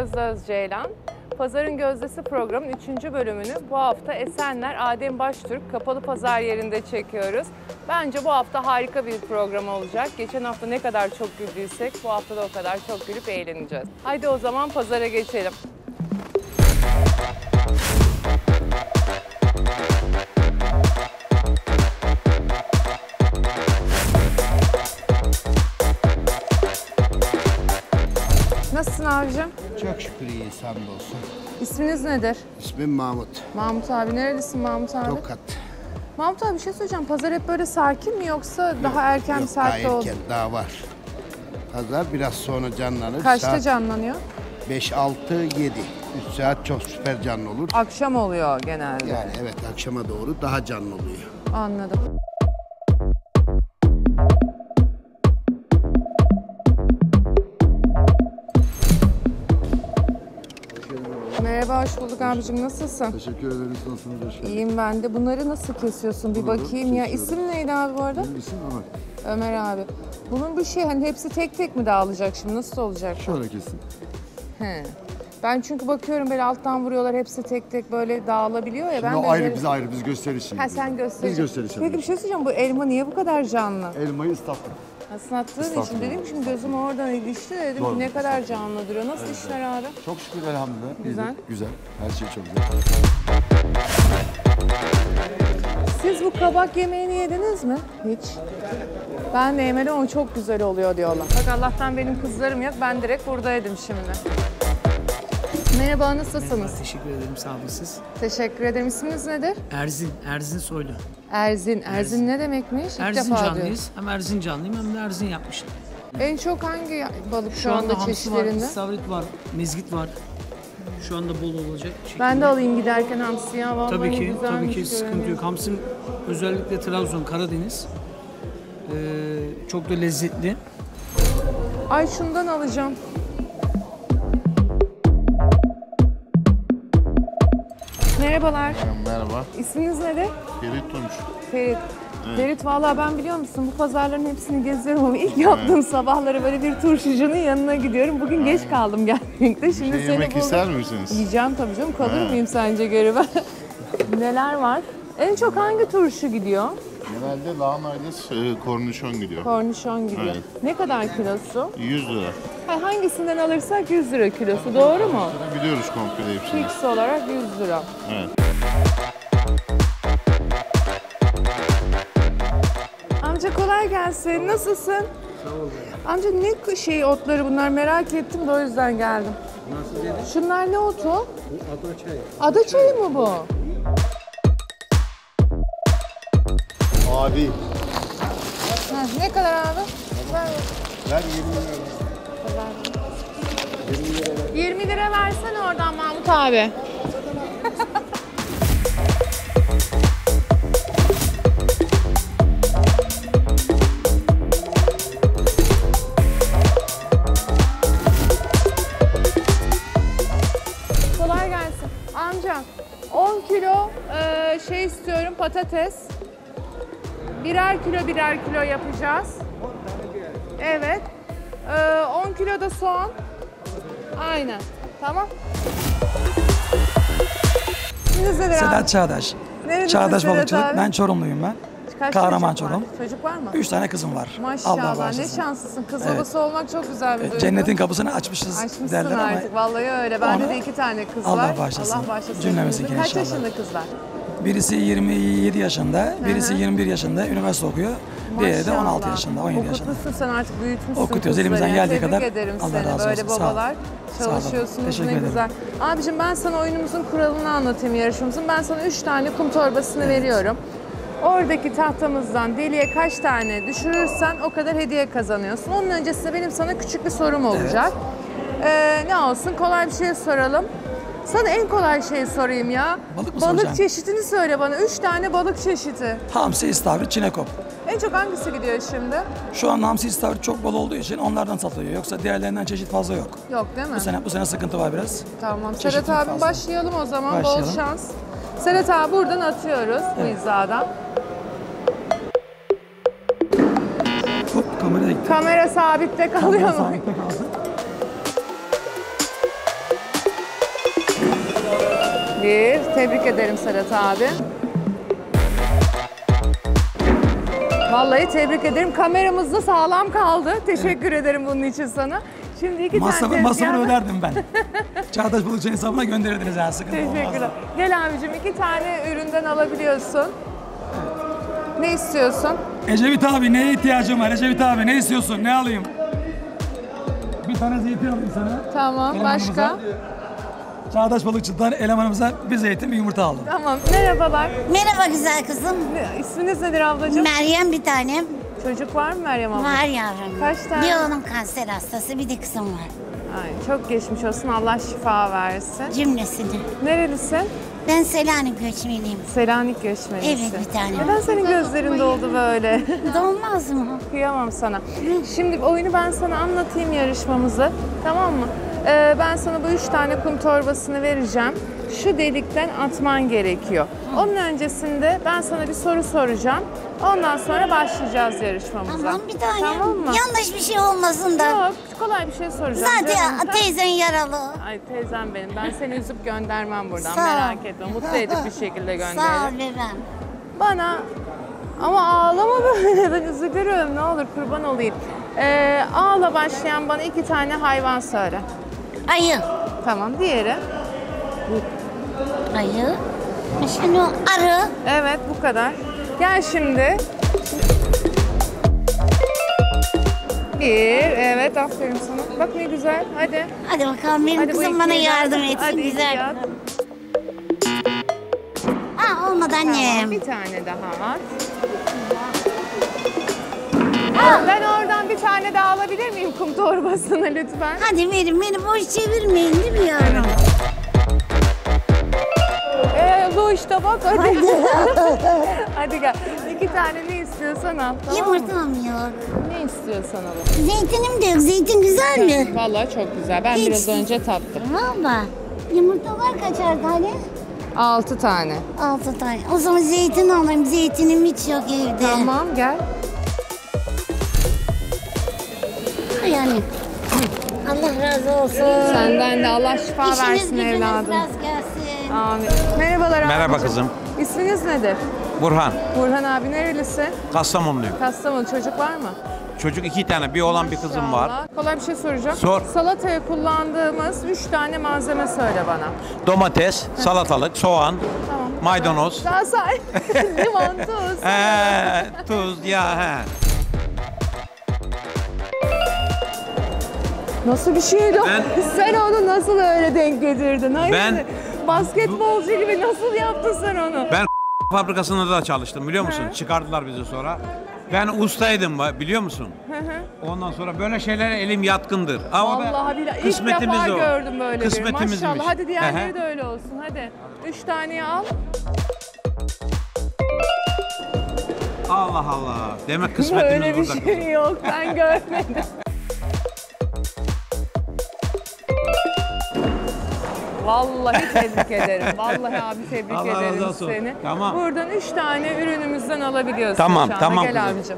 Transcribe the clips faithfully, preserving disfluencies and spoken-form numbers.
Gözde Özceylan. Pazarın Gözdesi programının üçüncü bölümünü bu hafta Esenler Adem Baştürk kapalı pazar yerinde çekiyoruz. Bence bu hafta harika bir program olacak. Geçen hafta ne kadar çok güldüysek bu hafta da o kadar çok gülüp eğleneceğiz. Haydi o zaman pazara geçelim. Nasılsın abicim? Çok şükür iyiyiz, hamdolsun. İsminiz nedir? İsmim Mahmut. Mahmut abi, nerelisin Mahmut abi? Tokat. Mahmut abi bir şey söyleyeceğim, pazar hep böyle sakin mi yoksa yok, daha erken yok, saatte oldu? Erken, daha var. Pazar biraz sonra canlanır. Kaçta saat canlanıyor? beş, altı, yedi. üç saat çok süper canlı olur. Akşam oluyor genelde. Yani evet, akşama doğru daha canlı oluyor. Anladım. Merhaba, hoş bulduk abicim. Nasılsın? Teşekkür ederiz. Nasılsınız? İyiyim ben de. Bunları nasıl kesiyorsun? Bir bakayım ya. İsim neydi abi bu arada? Benim isim Ömer. Ömer abi. Bunun bir şey, hani hepsi tek tek mi dağılacak şimdi? Nasıl olacak? Şöyle kesin. He. Ben çünkü bakıyorum böyle alttan vuruyorlar, hepsi tek tek böyle dağılabiliyor ya. Ben o ayrı, böyle... biz ayrı, biz gösteriş için. Ha sen gösteriş. Biz gösteriş için. Peki bir şey söyleyeceğim, bu elma niye bu kadar canlı? Elmayı ıslattım. Islattığın için dedim ki şimdi gözüm oradan düştü, dedim doğru, ki ne kadar canlı duruyor. Nasıl evet, işler abi? Çok şükür elhamdülillah. Güzel. İyidir, güzel. Her şey çok güzel. Siz bu kabak yemeğini yediniz mi? Hiç. Ben de yemedim ama çok güzel oluyor diyorlar. Bak Allah'tan benim kızlarım yok. Ben direkt buradaydım şimdi. Merhaba, nasılsınız? Merhaba, teşekkür ederim, sağ olun siz. Teşekkür ederim. İsminiz nedir? Erzin, Erzin Soylu. Erzin, Erzin, Erzin ne demekmiş? İlk Erzin canlıyız. Hem Erzin canlıyım hem de Erzin yapmışım. En çok hangi balık şu, şu anda, anda çeşitlerinde? Şu anda hamsi var, istavrit var, mezgit var. Şu anda bol olacak şekilde. Ben de alayım giderken hamsi ya, vallahi tabii ki, tabii ki sıkıntı yok. Hamsi özellikle Trabzon, Karadeniz. Ee, çok da lezzetli. Ay şundan alacağım. Merhabalar. Merhaba. İsminiz nedir? Ferit Tunç. Ferit. Evet. Ferit, vallahi ben biliyor musun bu pazarların hepsini geziyorum ama ilk yaptığım evet, sabahları böyle bir turşucunun yanına gidiyorum. Bugün aynen, geç kaldım gelmekte. Şimdi şey, yemek ister misiniz? Yiyeceğim tabii canım. Kalır ha, mıyım sence görüyorum? Neler var? En çok hangi turşu gidiyor? Genelde lahanayla kornişon gidiyor. Kornişon gidiyor. Evet. Ne kadar kilosu? yüz lira. Ha, hangisinden alırsak yüz lira kilosu, evet, doğru mu? Biliyoruz komple hepsini. Fix olarak yüz lira. Evet. Amca kolay gelsin. Nasılsın? Sağ ol. Amca ne şey otları bunlar, merak ettim de o yüzden geldim. Nasıl dedin? Şunlar ne otu? Adaçayı. Adaçayı mı bu? Abi. Ha, ne kadar abi? Ver. Ver yirmi lira. yirmi lira versene oradan Mahmut abi. Kolay gelsin. Amca on kilo e, şey istiyorum, patates. Birer kilo birer kilo yapacağız. Evet. Ee, on kilo da soğan. Aynen. Tamam. Sedat Çağdaş. Nerede Çağdaş Sedat Balıkçılık. Abi? Ben Çorumluyum ben. Kaç Kahraman Çorum. Var? Çocuk var mı? Üç tane kızım var. Maşallah, ne şanslısın. Kız babası evet, olmak çok güzel bir duygu. Cennetin kapısını açmışız, açmışsın derler artık, ama vallahi öyle. Bende de iki tane kız Allah var. Allah bağışlasın. Allah bağışlasın. Cümlemizin inşallah. Kaç yaşında kızlar? Birisi yirmi yedi yaşında, birisi hı hı, yirmi bir yaşında, üniversite okuyor. Maşallah. Diğeri de on altı yaşında, on yedi yaşında. Okutmuşsun sen artık, büyütmüşsün. Okutuyoruz elimizden yani, geldiği kadar. Ederim Allah seni, razı olsun. Böyle babalar çalışıyorsunuz, ne ederim, güzel. Abicim ben sana oyunumuzun kuralını anlatayım, yarışımızın. Ben sana üç tane kum torbasını evet, veriyorum. Oradaki tahtamızdan deliğe kaç tane düşürürsen o kadar hediye kazanıyorsun. Onun öncesinde benim sana küçük bir sorum olacak. Evet. Ee, ne olsun, kolay bir şey soralım. Sana en kolay şeyi sorayım ya. Balık mı balık soracağım? Çeşitini söyle bana. Üç tane balık çeşidi. Hamsi, istavrit, çinekop. En çok hangisi gidiyor şimdi? Şu an hamsi, istavrit çok bol olduğu için onlardan satılıyor. Yoksa diğerlerinden çeşit fazla yok. Yok değil mi? Bu sene, bu sene sıkıntı var biraz. Tamam. Serhat abim başlayalım o zaman. Başlayalım. Bol şans. Serhat abi buradan atıyoruz evet, bu hizadan. Hop, kamera gitti. Kamera sabitte kalıyor mu? Kamera sabitte kaldı. Bir. Tebrik ederim Serhat abi. Vallahi tebrik ederim. Kameramız da sağlam kaldı. Teşekkür evet. ederim bunun için sana. Şimdi iki Masrafı, tane masrafı öderdim ben. Çağdaş Balıkçı hesabına gönderirdiniz her sıkıntı. Teşekkürler. Gel abicim, iki tane üründen alabiliyorsun. Ne istiyorsun? Ecevit abi, neye ihtiyacım var? Ecevit abi, ne istiyorsun? Ne alayım? Bir tane zeytin alayım sana. Tamam, başka? Çağdaş Balıkçı'dan elemanımıza bir zeytin, bir yumurta aldım. Tamam, merhabalar. Merhaba güzel kızım. İsminiz nedir ablacığım? Meryem bir tanem. Çocuk var mı Meryem abla? Var yavrum. Kaç tane? Bir oğlum kanser hastası, bir de kızım var. Ay, çok geçmiş olsun, Allah şifa versin. Cümlesini. Nerelisin? Ben Selanik göçmeniyim. Selanik göçmenisi. Evet bir tanem. Neden senin gözlerin doldu böyle? Dolmaz mı? Kıyamam sana. Şimdi oyunu ben sana anlatayım, yarışmamızı. Tamam mı? Ee, ben sana bu üç tane kum torbasını vereceğim. Şu delikten atman gerekiyor. Onun öncesinde ben sana bir soru soracağım. Ondan sonra başlayacağız yarışmamıza. Tamam bir tane. Tamam mı? Yanlış bir şey olmasın da. Yok, kolay bir şey soracağım. Zaten Canım, teyzen yaralı. Ay teyzem benim. Ben seni üzüp göndermem buradan. Merak etme. Mutlu edip bir şekilde gönderirim. Sağ ol bebeğim. Bana ama ağlama böyle. Ben üzülürüm. Ne olur kurban olayım. Ee, ağla başlayan bana iki tane hayvan söyle. Ayı. Tamam. Diğeri? Ayı. Şimdi arı. Evet bu kadar. Gel şimdi. Bir, evet aferin sana. Bak ne güzel, hadi. Hadi bakalım benim hadi kızım bana yardım etsin, hadi güzel. Aa olmadı annem. Tamam, bir tane daha at. Aa. Ben oradan bir tane daha alabilir miyim kum torbasına lütfen? Hadi verin, beni boş çevirmeyin değil mi yavrum? Bu işte bak hadi. Hadi. Hadi gel. İki tane ne istiyorsan al. Tamam Yumurtam mı? Yok. Ne istiyorsan al. Zeytinim de yok. Zeytin güzel mi? Vallahi çok güzel. Ben Hiç. biraz önce tattım. Valla. Yumurtalar kaçar tane? Altı tane. Altı tane. O zaman zeytin alayım. Zeytinim hiç yok evde. Tamam gel. Yani. Allah razı olsun. Senden de Allah şifa İşiniz versin evladım. Biraz gelsin. Amin. Merhabalar abi. Merhaba kızım. İsminiz nedir? Burhan. Burhan abi nerelisin? Kastamonluyum. Kastamonu. Çocuk var mı? Çocuk iki tane. Bir oğlan bir kızım var. Kolay bir şey soracağım. Sor. Salataya kullandığımız üç tane malzeme söyle bana. Domates, salatalık, soğan, tamam. maydanoz. Daha say. Limon, tuz. Ee, tuz, ya he. Nasıl bir şeydi? Ben... Sen onu nasıl öyle denk getirdin? Hayır. Ben... Basketbolcu gibi nasıl yaptın sen onu? Ben fabrikasında da çalıştım biliyor musun? He. Çıkardılar bizi sonra. Ben ustaydım biliyor musun? Hı hı. Ondan sonra böyle şeylere elim yatkındır. Ama vallahi billahi ilk defa o. gördüm böyle Kısmetimizmiş. bir. Maşallah. Hadi diğerleri hı hı. de öyle olsun. Hadi. Üç taneyi al. Allah Allah. Demek kısmetimiz öyle burada. Öyle bir şey yok. Ben görmedim. Vallahi tebrik ederim. Vallahi abi tebrik Allah ederim seni. Tamam. Buradan üç tane ürünümüzden alabiliyorsun. Tamam, tamam. Gel abicim.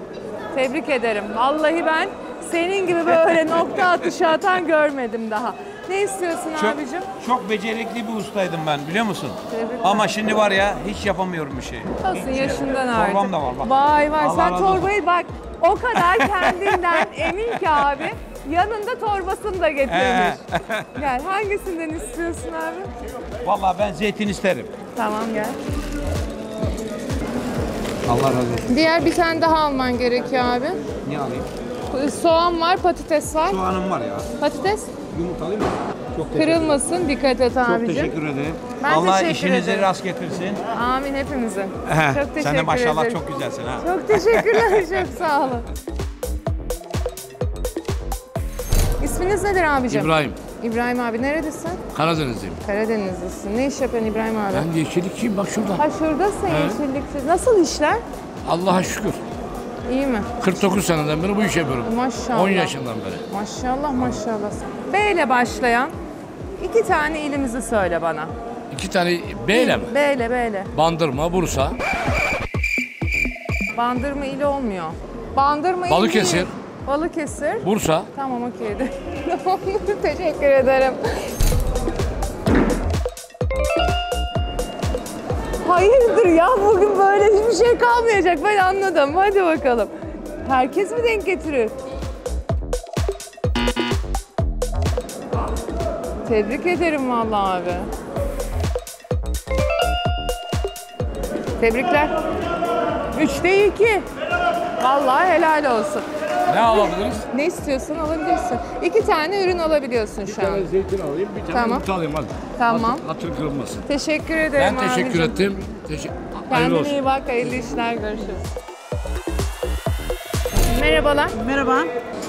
Tebrik ederim. Vallahi ben senin gibi böyle nokta atışı atan görmedim daha. Ne istiyorsun çok, abicim? Çok becerikli bir ustaydım ben biliyor musun? Tebrik Ama ederim. Şimdi var ya hiç yapamıyorum bir şey. Olsun hiç yaşından artık. Torbam da var bak. Vay vay Allah sen torbayı bak o kadar kendinden emin ki abi. Yanında torbasını da getirmiş. Gel, hangisinden istiyorsun abi? Vallahi ben zeytin isterim. Tamam gel. Allah razı olsun. Diğer bir tane daha alman gerekiyor abi. Ne alayım? Soğan var, patates var. Soğanım var ya. Patates? Yumurta alayım mı? Çok Kırılmasın, dikkat et abicim. Çok teşekkür ederim. Ben Allah teşekkür işinize ederim. rast getirsin. Amin hepimizin. Çok teşekkür ederim. Sen de maşallah ederim. çok güzelsin ha. Çok teşekkürler, çok sağ olun. İsminiz nedir abicim? İbrahim. İbrahim abi neredesin? Karadenizliyim. Karadenizlisin. Ne iş yapıyorsun İbrahim abi? Ben yeşillikçiyim bak şurada. Ha şuradasın yeşillikçi. Nasıl işler? Allah'a şükür. İyi mi? kırk dokuz seneden beri bu iş yapıyorum. Maşallah. on yaşından beri. Maşallah maşallah. B ile başlayan iki tane ilimizi söyle bana. İki tane B ile mi? B ile B ile. Bandırma, Bursa. Bandırma ili olmuyor. Bandırma ili. Balıkesir. Ili... Balıkesir. Bursa. Tamam okeydi. Teşekkür ederim. Hayır ya, bugün böyle hiçbir şey kalmayacak, ben anladım. Hadi bakalım. Herkes mi denk getirir? Tebrik ederim vallahi abi. Tebrikler. üçte iki. Vallahi helal olsun. Ne alabiliriz? Ne istiyorsan alabilirsin. İki tane ürün alabiliyorsun bir şu an. Bir tane zeytin alayım, bir tane tamam. Yumurta alayım hadi. Tamam. Hatır kırılmasın. Teşekkür ederim abicim. Ben teşekkür abicim. ettim. Teşekkür. Kendine iyi bak, hayırlı işler, görüşürüz. Merhabalar. Merhaba.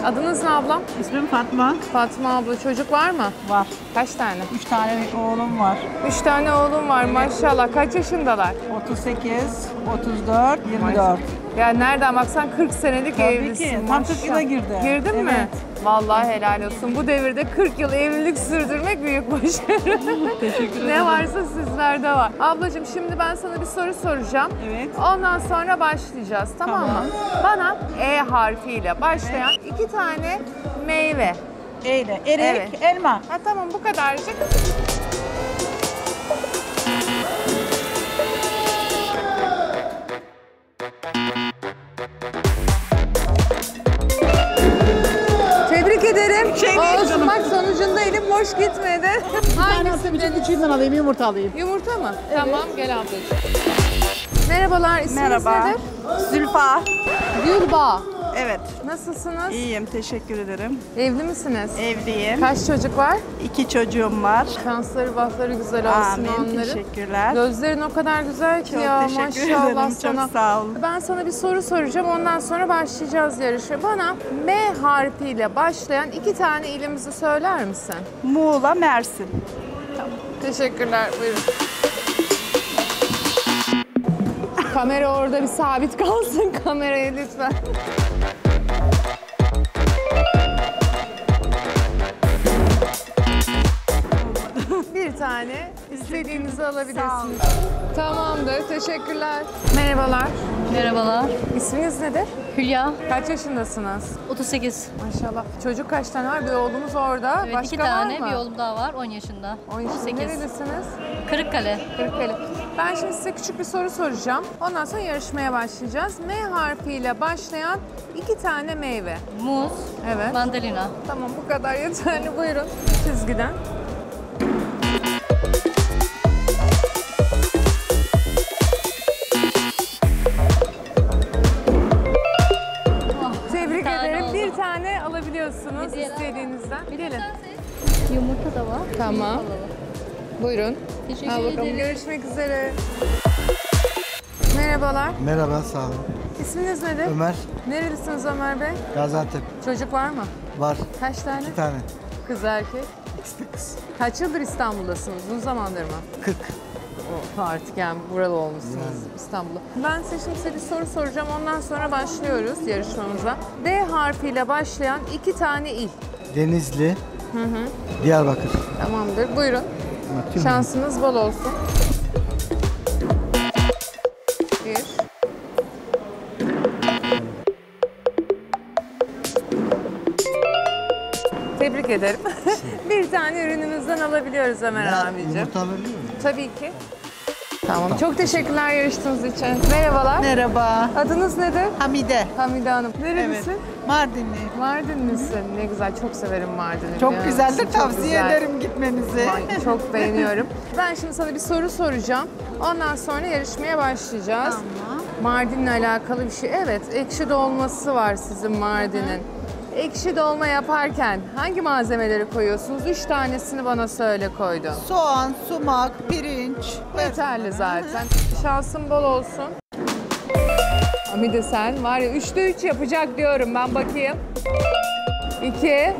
Adınız ne ablam? İsmim Fatma. Fatma abla, çocuk var mı? Var. Kaç tane? Üç tane oğlum var. Üç tane oğlum var, evet. Maşallah. Kaç yaşındalar? otuz sekiz, otuz dört, yirmi dört. Ya nereden baksan kırk senelik tabii evlisin. Tabii ki, tam kırk yıla girdi. Girdin evet. mi? Vallahi helal olsun. Bu devirde kırk yıl evlilik sürdürmek büyük başarı. Teşekkür ederim. Ne varsa sizlerde var. Ablacığım şimdi ben sana bir soru soracağım. Evet. Ondan sonra başlayacağız, tamam, tamam. mı? Bana E harfiyle başlayan evet. iki tane meyve. E ile erik, evet. elma. Ha tamam, bu kadarcık. Şey Olsunmak sonucunda elim boş gitmedi. Hangisini? Üçünden alayım, yumurta alayım. Yumurta mı? Evet. Tamam, gel ablacığım. Merhabalar, isminiz Merhaba. nedir? Zülfa. Gülba. Evet. Nasılsınız? İyiyim, teşekkür ederim. Evli misiniz? Evliyim. Kaç çocuk var? İki çocuğum var. Şansları, bahtları güzel olsun Amin, onların. Teşekkürler. Gözlerin o kadar güzel ki çok ya, maşallah ederim. sana. Çok sağ olun. Ben sana bir soru soracağım, ondan sonra başlayacağız yarışa. Bana M harfiyle başlayan iki tane ilimizi söyler misin? Muğla, Mersin. Tamam. Teşekkürler, buyurun. Kamera orada bir sabit kalsın, kameraya lütfen. Bir tane istediğinizi alabilirsiniz. Tamamdır, teşekkürler. Merhabalar. Merhabalar. İsminiz nedir? Hülya. Kaç yaşındasınız? otuz sekiz. Maşallah. Çocuk kaç tane var? Bir oğlumuz orada. Evet, Başka iki tane. Bir oğlum daha var. on yaşında. on yaşında. Neredesiniz? Kırıkkale. Kırıkkale. Ben şimdi size küçük bir soru soracağım. Ondan sonra yarışmaya başlayacağız. M harfiyle başlayan iki tane meyve. Muz. Evet. Mandalina. Tamam, bu kadar yeterli. Buyurun. Çizgiden. İstediğinizden. Gelin. Yumurta da var. Tamam. Buyurun. Teşekkür Al bakalım. ederim. Görüşmek üzere. Merhabalar. Merhaba, sağ olun. İsminiz nedir? Ömer. Nerelisiniz Ömer Bey? Gaziantep. Çocuk var mı? Var. Kaç tane? İki tane. Kız erkek? İkisi de kız. Kaç yıldır İstanbul'dasınız? Uzun zamandır mı? kırk. Oh, artık yani buralı olmuşsunuz yani. İstanbul'da. Ben size şimdi size bir soru soracağım, ondan sonra başlıyoruz yarışmamıza. D harfiyle başlayan iki tane il. Denizli, hı hı. Diyarbakır. Tamamdır, buyurun. Bakayım Şansınız mi? bol olsun. Bir. Tebrik ederim. Bir tane ürünümüzden alabiliyoruz Ömer abicim. Yumurta alabiliyor muyum? Tabii ki. Tamam. Çok teşekkürler yarıştığınız için. Merhabalar. Merhaba. Adınız nedir? Hamide. Hamide Hanım. Nerelisin? Evet. Mardinli. Mardinlisin. Ne güzel. Çok severim Mardin'i. Çok güzeldir. Çok tavsiye güzel. ederim gitmenizi. Ben çok beğeniyorum. Ben şimdi sana bir soru soracağım. Ondan sonra yarışmaya başlayacağız. Tamam. Mardin'le alakalı bir şey. Evet. Ekşi dolması var sizin Mardin'in. Ekşi dolma yaparken hangi malzemeleri koyuyorsunuz? Üç tanesini bana söyle koydun. Soğan, sumak, pirinç. Yeterli zaten. Şansın bol olsun. Hamide sen var ya üçte üç yapacak diyorum. Ben bakayım. İki.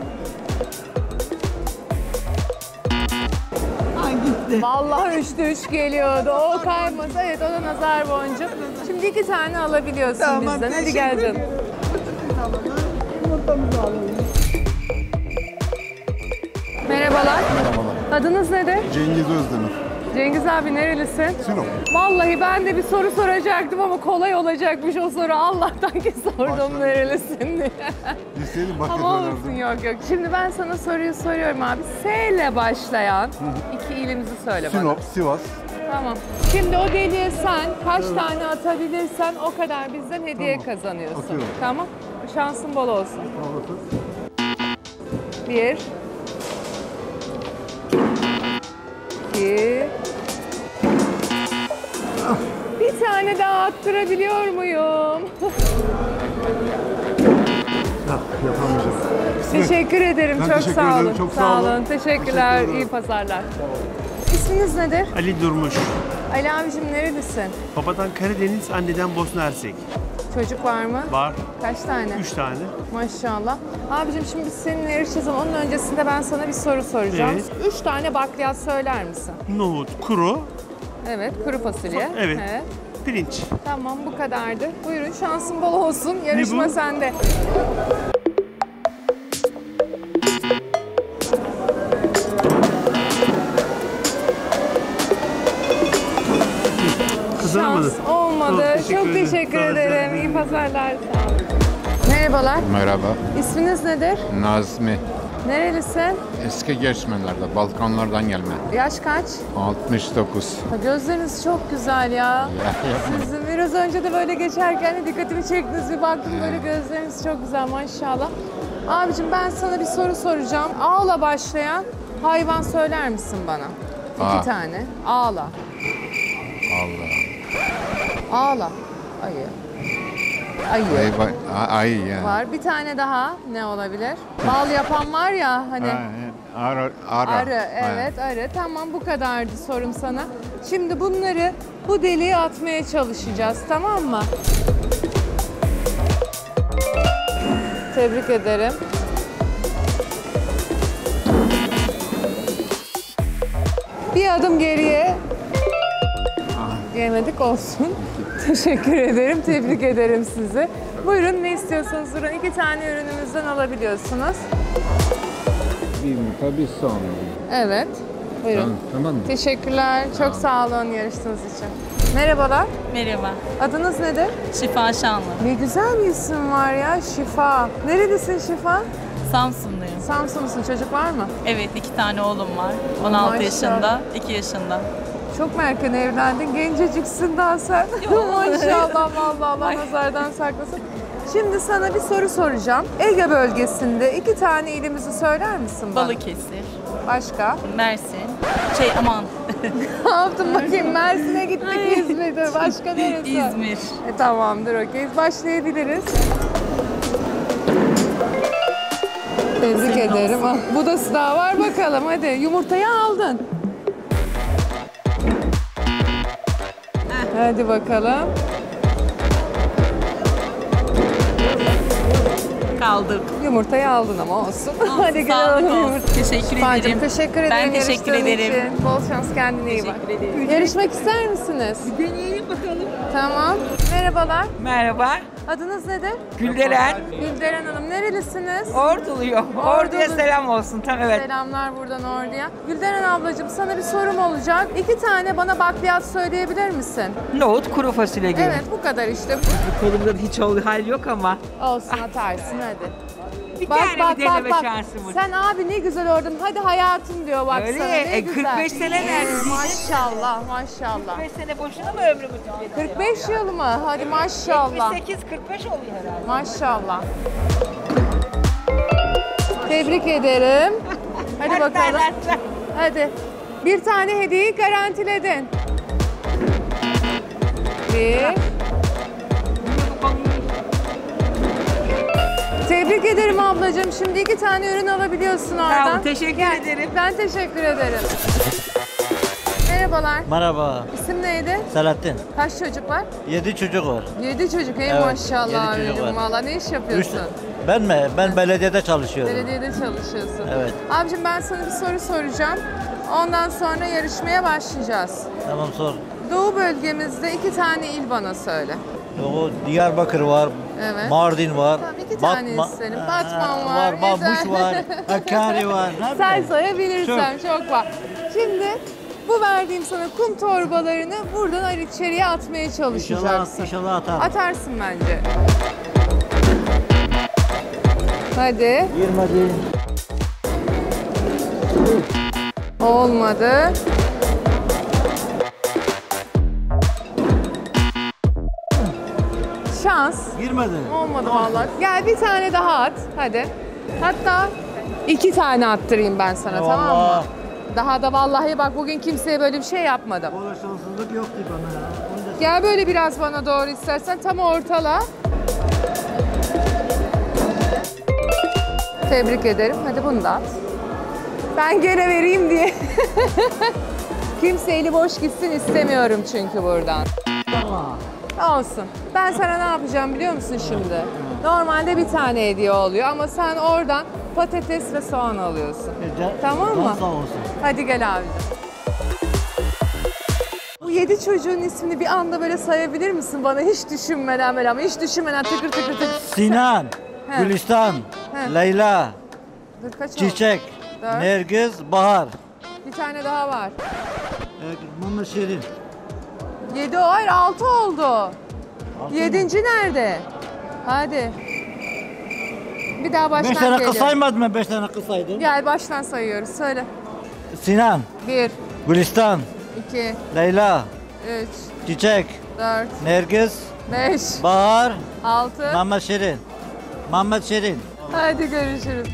Hangisi? Vallahi üçte üç geliyordu. O kaymasa evet, o da nazar boncuğu. Şimdi iki tane alabiliyorsun tamam, bizden. Hadi gel canım. Merhabalar. Merhabalar. Adınız nedir? Cengiz Özdemir. Cengiz abi nerelisin? Sinop. Vallahi ben de bir soru soracaktım ama kolay olacakmış o soru. Allah'tan ki sordum Başladım. nerelisin diye. Bilseydim bak Ama olsun yok yok. Şimdi ben sana soruyu soruyorum abi. S ile başlayan iki ilimizi söyle bana. Sinop, Sivas, Tamam. Şimdi o deliğe sen kaç evet. tane atabilirsen o kadar bizden hediye tamam. kazanıyorsun. Atıyorum. Tamam. Şansın bol olsun. Tamam, bir. İki. Ah. Bir tane daha attırabiliyor muyum? Yapamayacağım. Teşekkür ederim. Ben çok teşekkür sağ olun. Çok sağ olun. Teşekkürler. Teşekkür İyi pazarlar. İsminiz nedir? Ali Durmuş. Ali abicim neredesin? Babadan Karadeniz, anneden Bosna Hersek. Çocuk var mı? Var. Kaç tane? Üç tane. Maşallah. Abicim şimdi biz seninle yarışacağız ama onun öncesinde ben sana bir soru soracağım. Evet. Üç tane bakliyat söyler misin? Nohut, kuru. Evet, kuru fasulye. Evet. evet. Pirinç. Tamam, bu kadardı. Buyurun, şansın bol olsun. Yarışma sende. Kazanamadı. Şans olmadı. Çok teşekkür, Çok teşekkür ederim. ederim. İyi pazarlar. Merhabalar. Merhaba. İsminiz nedir? Nazmi. Nerelisin? Eski göçmenlerden, Balkanlardan gelme. Yaş kaç? altmış dokuz. Ha, gözleriniz çok güzel ya. Sizin biraz önce de böyle geçerken dikkatimi çektiniz, bir baktım böyle gözleriniz çok güzel maşallah. Abicim ben sana bir soru soracağım. Ağla başlayan hayvan söyler misin bana? İki Aa. tane. Ağla. Allah. Ağla. Ayı. Ayı. Ayı yani. Var. Bir tane daha ne olabilir? Bal yapan var ya hani. Arı. Arı. Arı. Evet arı. Tamam bu kadardı sorum sana. Şimdi bunları bu deliğe atmaya çalışacağız tamam mı? Tebrik ederim. Bir adım geriye. Yemedik olsun. Teşekkür ederim, tebrik ederim sizi. Buyurun ne istiyorsanız durun. İki tane ürünümüzden alabiliyorsunuz. Bir muka, bir son. Evet, buyurun. Tamam, tamam mı? Teşekkürler, tamam. Çok sağ olun yarıştığınız için. Merhabalar. Merhaba. Adınız nedir? Şifa Şanlı. Ne güzel bir isim var ya, Şifa. Neredesin Şifa? Samsun'dayım. Samsun'lusun, çocuk var mı? Evet, iki tane oğlum var. on altı Maşallah. yaşında, iki yaşında. Çok mu erken evlendin? Genceciksin daha sen. Maşallah Allah Allah nazardan saklasın. Şimdi sana bir soru soracağım. Ege bölgesinde iki tane ilimizi söyler misin bana? Balıkesir. Başka? Mersin. Şey aman. Ne yaptın bakayım? Mersin'e gittik İzmir'de. Başka neresi? İzmir. E, tamamdır okey. Başlayabiliriz. Tebrik Senin ederim. Ah, budası daha var bakalım hadi. Yumurtayı aldın. Hadi bakalım. Kaldık. Yumurtayı aldın ama olsun. olsun Hadi gel yumurta. Teşekkür Fancım, ederim. Teşekkür ederim. Ben teşekkür ederim. Için. Bol şans kendine iyi bak. Yarışmak ister misiniz? Bir deneyelim bakalım. Tamam. Merhabalar. Merhaba. Adınız nedir? Gülderen. Gülderen Hanım. Nerelisiniz? Orduluyum. Ordu'ya selam olsun. Tam evet. Selamlar buradan Ordu'ya. Gülderen ablacığım sana bir sorum olacak. İki tane bana bakliyat söyleyebilir misin? Nohut, kuru fasulye gibi. Evet bu kadar işte. Bu kolumda hiç ol, hal yok ama. Olsun atarsın hadi. Bir bak, tane bak, bir deneme bak, şansım var. Sen abi ne güzel ordun. Hadi hayatım diyor baksana. Öyle. E, kırk beş güzel. sene neredesin? Maşallah maşallah. kırk beş sene boşuna mı ömrümü tüketiyor? kırk beş yıl mı? Hadi evet. maşallah. yetmiş sekiz kırk beş oluyor herhalde. Maşallah. Tebrik ederim. Hadi bakalım. Hadi. Bir tane hediyeyi garantiledin. Bir. Tebrik ederim ablacığım. Şimdi iki tane ürün alabiliyorsun oradan. Tamam, teşekkür Gel. ederim. Ben teşekkür ederim. Merhabalar. Merhaba. İsim neydi? Selahattin. Kaç çocuk var? Yedi çocuk var. Yedi çocuk. Ey evet, maşallah. Yedi çocuk var. Ne iş yapıyorsun? Üç, ben mi? Ben belediyede çalışıyorum. Belediyede çalışıyorsun. Evet. Abicim ben sana bir soru soracağım. Ondan sonra yarışmaya başlayacağız. Tamam sor. Doğu bölgemizde iki tane il bana söyle. Doğu, Diyarbakır var. Evet. Mardin var. Tamam, iki tane Batma, isterim. Batman var. var Babuş var. Hakkari var. Sen sayabilirsem çok. çok var. Şimdi bu verdiğim sana kum torbalarını buradan içeriye atmaya çalışacaksın. İnşallah, inşallah atarım. Atarsın bence. Hadi. Girmedi. Olmadı. Olmaz. Girmedi. Olmadı vallahi. Gel bir tane daha at. Hadi. Hatta iki tane attırayım ben sana, vallahi. Tamam mı? Daha da vallahi bak bugün kimseye böyle bir şey yapmadım. Ola şanssızlık yok ki bana ya. Gel böyle biraz bana doğru istersen. Tam ortala. Tebrik ederim. Hadi bunu da at. Ben gene vereyim diye. Kimse eli boş gitsin istemiyorum çünkü buradan. Olsun. Ben sana ne yapacağım biliyor musun şimdi? Normalde bir tane hediye oluyor ama sen oradan patates ve soğan alıyorsun. Ece, tamam mı? Hadi gel abi. Bu yedi çocuğun ismini bir anda böyle sayabilir misin bana hiç düşünmeden böyle ama hiç düşünmeden tıkır tıkır tıkır. Sinan, he. Gülistan, he. Leyla, dur, Çiçek, Nergiz, Bahar. Bir tane daha var. Mama Şirin. Yedi, hayır altı oldu. Altı Yedinci mi? Nerede? Hadi. Bir daha baştan geliyor. Beş tane kısaymadın mı? Beş tane kısaydın. Gel baştan sayıyoruz. Söyle. Sinan. Bir. Gülistan. İki. Leyla. Üç. Çiçek. Dört. Nergiz. Beş. Bahar. Altı. Mama Şirin. Mama Şirin. Hadi görüşürüz.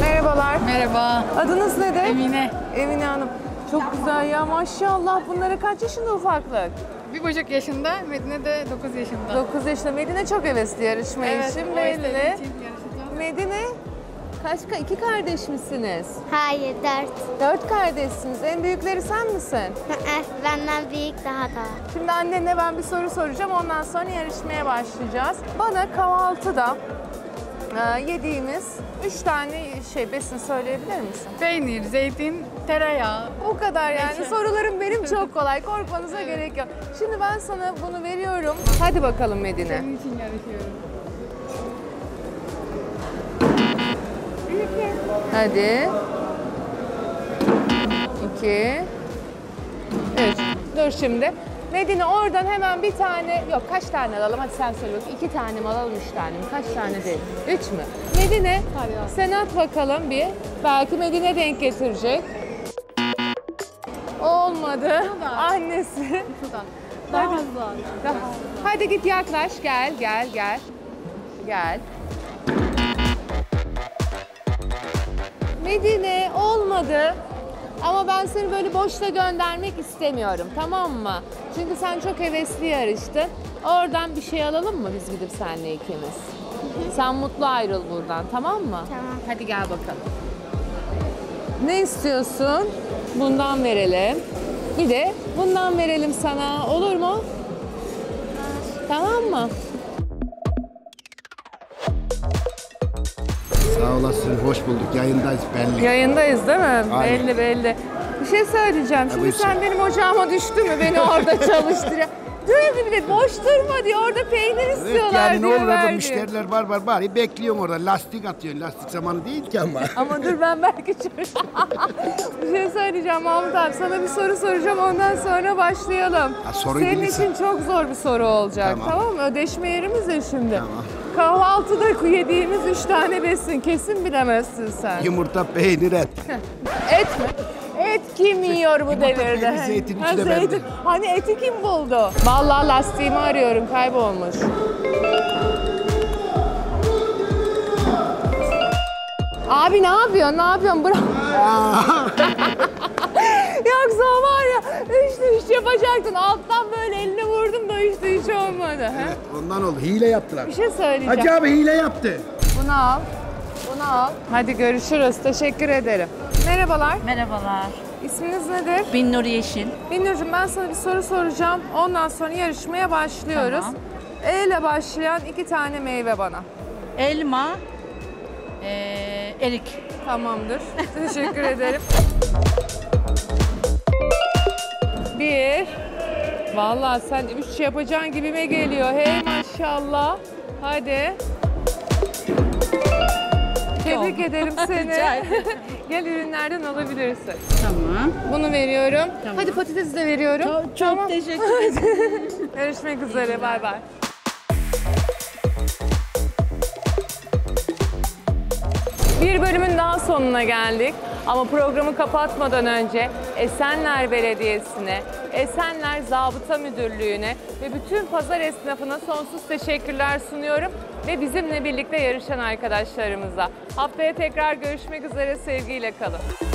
Merhabalar. Merhaba. Adınız nedir? Emine. Emine Hanım. Çok güzel ya maşallah. Bunlara kaç yaşında ufaklık? Bir buçuk yaşında, Medine de dokuz yaşında. Dokuz yaşında. Medine çok hevesli yarışma evet, için. Evet, Medine. Medine, kaç, iki kardeş misiniz? Hayır, dört. Dört kardeşsiniz. En büyükleri sen misin? Benden büyük daha da. Şimdi annenle ben bir soru soracağım. Ondan sonra yarışmaya başlayacağız. Bana kahvaltıda yediğimiz üç tane şey besin söyleyebilir misin? Peynir, zeytin, tereyağı. O kadar yani. Eşe. Sorularım benim çok kolay. Korkmanıza evet. gerek yok. Şimdi ben sana bunu veriyorum. Hadi bakalım Medine. Senin için yarışıyorum. Hadi. İki. Üç. Dur şimdi. Medine oradan hemen bir tane, yok kaç tane alalım hadi sen söyle bakalım. İki tane mi alalım, üç tane mi? Kaç tane değil? Üç mü? Medine, sen at bakalım bir. Belki Medine denk getirecek. Olmadı. Annesi. Daha hadi. Daha. Hadi git yaklaş, gel, gel, gel. Gel. Medine olmadı. Ama ben seni böyle boşta göndermek istemiyorum, tamam mı? Çünkü sen çok hevesli yarıştın. Oradan bir şey alalım mı biz gidip seninle ikimiz? Sen mutlu ayrıl buradan, tamam mı? Tamam. Hadi gel bakalım. Ne istiyorsun? Bundan verelim. Bir de bundan verelim sana, olur mu? Olur. Tamam mı? Sağ olasın, hoş bulduk. Yayındayız belli. Yayındayız değil mi? Aynen. Belli belli. Bir şey söyleyeceğim. Şimdi Tabii sen şey. benim ocağıma düştü mü beni orada çalıştırıyor. Duydu bile boş durma diyor. Orada peynir evet, istiyorlar yani diyor. Yani ne olur müşteriler var var bari bekliyorum orada. Lastik atıyorsun. Lastik zamanı değil ki ama. Ama dur ben belki çürüyorum. Bir şey söyleyeceğim Mahmut abi. Sana bir soru soracağım ondan sonra başlayalım. Ha, Senin bilirsin. için çok zor bir soru olacak. Tamam, tamam mı? Ödeşme yerimiz ya şimdi. Tamam. Kahvaltıda yediğimiz üç tane besin. Kesin bilemezsin sen. Yumurta, peynir, et. Et mi? Et kim yiyor bu Yumurta, devirde? Yumurta, peynir, zeytin ha, içine zeytin. ben. Hani eti kim buldu? Vallahi lastiğimi arıyorum. Kaybolmuş. Abi ne yapıyorsun? Ne yapıyorsun? Bırak. Yoksa var ya üçlü üç yapacaktın. Alttan böyle elini vurdum da üçlü üç olmadı. He? Evet ondan oldu. Hile yaptılar. Bir şey söyleyeceğim. Hacı abi hile yaptı. Bunu al. Bunu al. Hadi görüşürüz. Teşekkür ederim. Merhabalar. Merhabalar. İsminiz nedir? Binnur Yeşil. Binnur'cum ben sana bir soru soracağım. Ondan sonra yarışmaya başlıyoruz. Tamam. E ile başlayan iki tane meyve bana. Elma, ee, erik. Tamamdır. Teşekkür ederim. Bir. Vallahi sen üç şey yapacağın gibime geliyor. Hey maşallah. Hadi. Tebrik ederim seni. Gel ürünlerden alabilirsin. Tamam. Bunu veriyorum. Tamam. Hadi patatesi de veriyorum. Çok, çok tamam. teşekkür ederim. Görüşmek üzere. Bay bay. Bir bölümün daha sonuna geldik. Ama programı kapatmadan önce Esenler Belediyesi'ne, Esenler Zabıta Müdürlüğü'ne ve bütün pazar esnafına sonsuz teşekkürler sunuyorum ve bizimle birlikte yarışan arkadaşlarımıza. Haftaya tekrar görüşmek üzere, sevgiyle kalın.